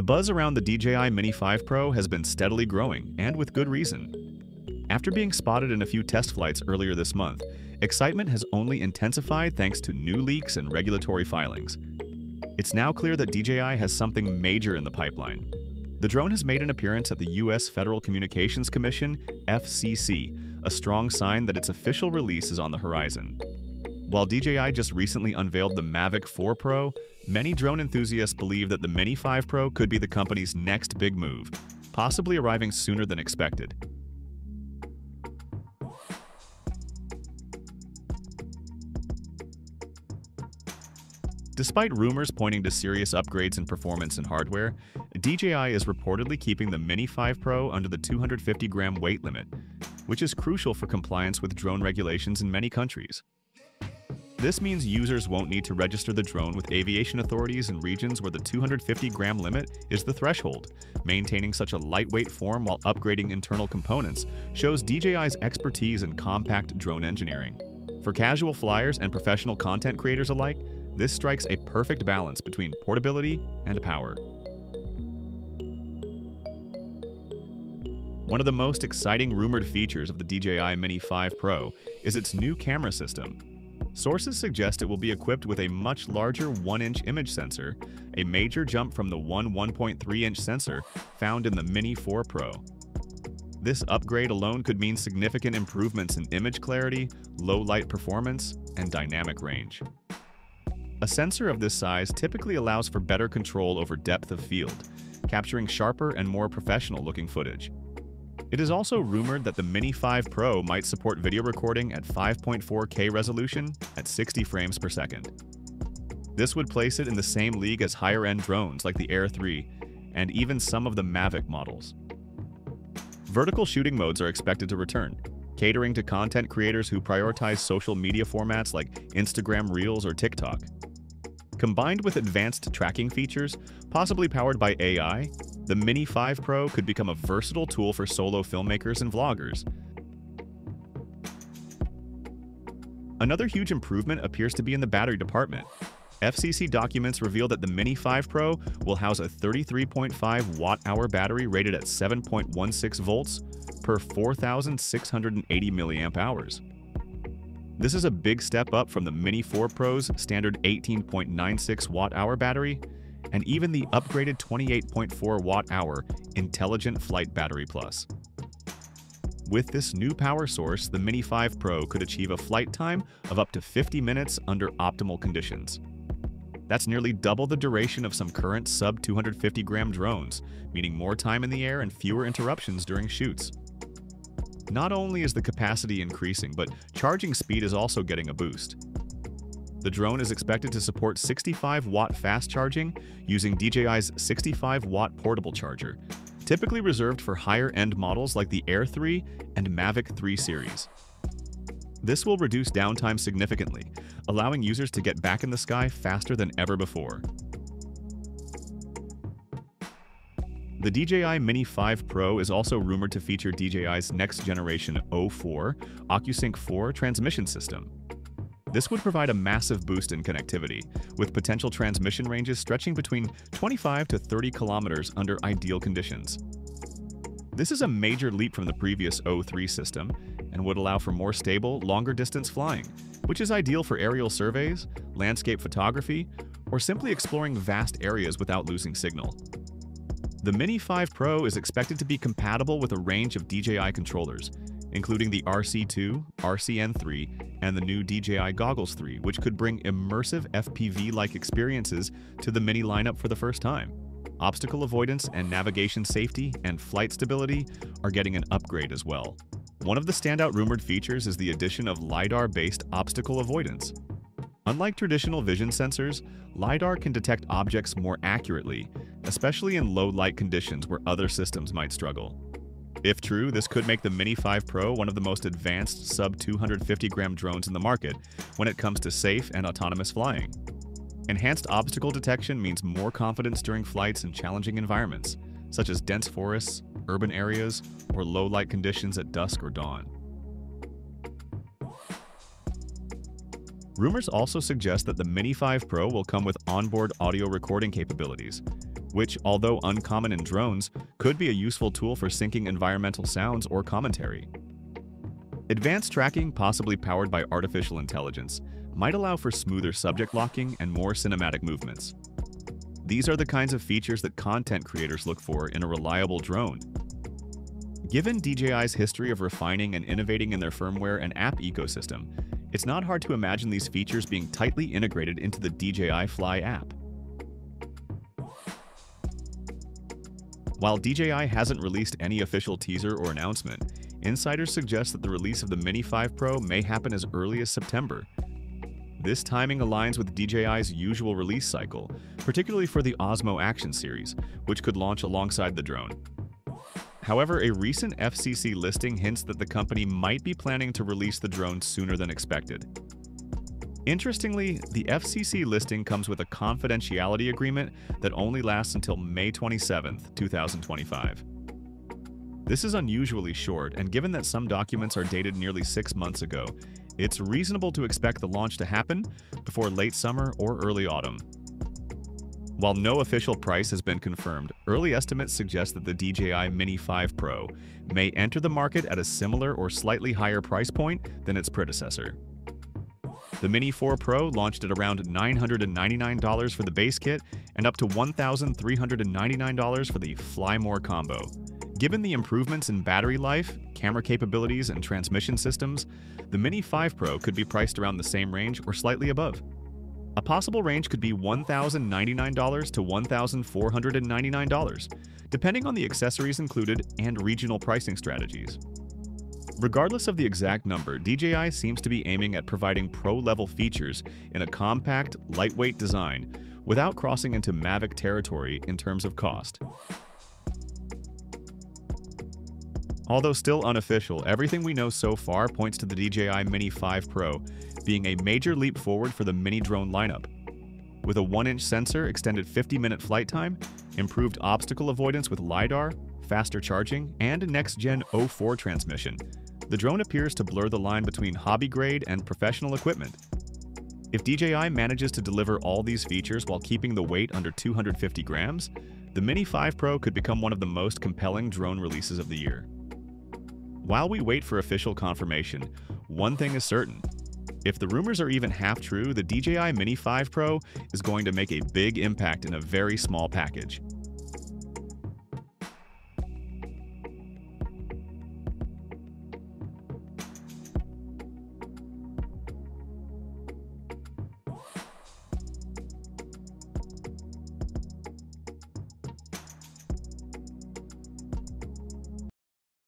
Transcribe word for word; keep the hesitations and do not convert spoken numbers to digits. The buzz around the D J I Mini five Pro has been steadily growing, and with good reason. After being spotted in a few test flights earlier this month, excitement has only intensified thanks to new leaks and regulatory filings. It's now clear that D J I has something major in the pipeline. The drone has made an appearance at the U S Federal Communications Commission, F C C, a strong sign that its official release is on the horizon. While D J I just recently unveiled the Mavic four Pro, many drone enthusiasts believe that the Mini five Pro could be the company's next big move, possibly arriving sooner than expected. Despite rumors pointing to serious upgrades in performance and hardware, D J I is reportedly keeping the Mini five Pro under the two hundred fifty gram weight limit, which is crucial for compliance with drone regulations in many countries. This means users won't need to register the drone with aviation authorities in regions where the two hundred fifty gram limit is the threshold. Maintaining such a lightweight form while upgrading internal components shows D J I's expertise in compact drone engineering. For casual flyers and professional content creators alike, this strikes a perfect balance between portability and power. One of the most exciting rumored features of the D J I Mini five Pro is its new camera system. Sources suggest it will be equipped with a much larger one inch image sensor, a major jump from the one one point three inch sensor found in the Mini four Pro. This upgrade alone could mean significant improvements in image clarity, low-light performance, and dynamic range. A sensor of this size typically allows for better control over depth of field, capturing sharper and more professional-looking footage. It is also rumored that the Mini five Pro might support video recording at five point four K resolution at sixty frames per second. This would place it in the same league as higher-end drones like the Air three and even some of the Mavic models. Vertical shooting modes are expected to return, catering to content creators who prioritize social media formats like Instagram Reels or TikTok. Combined with advanced tracking features, possibly powered by A I, the Mini five Pro could become a versatile tool for solo filmmakers and vloggers. Another huge improvement appears to be in the battery department. F C C documents reveal that the Mini five Pro will house a thirty-three point five watt hour battery rated at seven point one six volts per four thousand six hundred eighty milliamp hours. This is a big step up from the Mini four Pro's standard eighteen point nine six watt hour battery, and even the upgraded twenty-eight point four watt hour Intelligent Flight Battery Plus. With this new power source, the Mini five Pro could achieve a flight time of up to fifty minutes under optimal conditions. That's nearly double the duration of some current sub two hundred fifty gram drones, meaning more time in the air and fewer interruptions during shoots. Not only is the capacity increasing, but charging speed is also getting a boost. The drone is expected to support sixty-five watt fast charging using D J I's sixty-five watt portable charger, typically reserved for higher-end models like the Air three and Mavic three series. This will reduce downtime significantly, allowing users to get back in the sky faster than ever before. The D J I Mini five Pro is also rumored to feature D J I's next-generation O four OcuSync four transmission system. This would provide a massive boost in connectivity, with potential transmission ranges stretching between twenty-five to thirty kilometers under ideal conditions. This is a major leap from the previous O three system and would allow for more stable, longer-distance flying, which is ideal for aerial surveys, landscape photography, or simply exploring vast areas without losing signal. The Mini five Pro is expected to be compatible with a range of D J I controllers, including the R C two, R C N three, and the new D J I Goggles three, which could bring immersive F P V-like experiences to the Mini lineup for the first time. Obstacle avoidance and navigation safety and flight stability are getting an upgrade as well. One of the standout rumored features is the addition of LiDAR-based obstacle avoidance. Unlike traditional vision sensors, LiDAR can detect objects more accurately, especially in low-light conditions where other systems might struggle. If true, this could make the Mini five Pro one of the most advanced sub two hundred fifty gram drones in the market when it comes to safe and autonomous flying. Enhanced obstacle detection means more confidence during flights in challenging environments, such as dense forests, urban areas, or low-light conditions at dusk or dawn. Rumors also suggest that the Mini five Pro will come with onboard audio recording capabilities, which, although uncommon in drones, could be a useful tool for syncing environmental sounds or commentary. Advanced tracking, possibly powered by artificial intelligence, might allow for smoother subject locking and more cinematic movements. These are the kinds of features that content creators look for in a reliable drone. Given D J I's history of refining and innovating in their firmware and app ecosystem, it's not hard to imagine these features being tightly integrated into the D J I Fly app. While D J I hasn't released any official teaser or announcement, insiders suggest that the release of the Mini five Pro may happen as early as September. This timing aligns with D J I's usual release cycle, particularly for the Osmo Action series, which could launch alongside the drone. However, a recent F C C listing hints that the company might be planning to release the drone sooner than expected. Interestingly, the F C C listing comes with a confidentiality agreement that only lasts until May twenty-seventh, two thousand twenty-five. This is unusually short, and given that some documents are dated nearly six months ago, it's reasonable to expect the launch to happen before late summer or early autumn. While no official price has been confirmed, early estimates suggest that the D J I Mini five Pro may enter the market at a similar or slightly higher price point than its predecessor. The Mini four Pro launched at around nine hundred ninety-nine dollars for the base kit and up to one thousand three hundred ninety-nine dollars for the Fly More combo. Given the improvements in battery life, camera capabilities, and transmission systems, the Mini five Pro could be priced around the same range or slightly above. A possible range could be one thousand ninety-nine to one thousand four hundred ninety-nine dollars, depending on the accessories included and regional pricing strategies. Regardless of the exact number, D J I seems to be aiming at providing pro-level features in a compact, lightweight design without crossing into Mavic territory in terms of cost. Although still unofficial, everything we know so far points to the D J I Mini five Pro being a major leap forward for the mini drone lineup. With a one inch sensor, extended fifty minute flight time, improved obstacle avoidance with LiDAR, faster charging, and next-gen O four transmission, the drone appears to blur the line between hobby-grade and professional equipment. If D J I manages to deliver all these features while keeping the weight under two hundred fifty grams, the Mini five Pro could become one of the most compelling drone releases of the year. While we wait for official confirmation, one thing is certain. If the rumors are even half true, the D J I Mini five Pro is going to make a big impact in a very small package.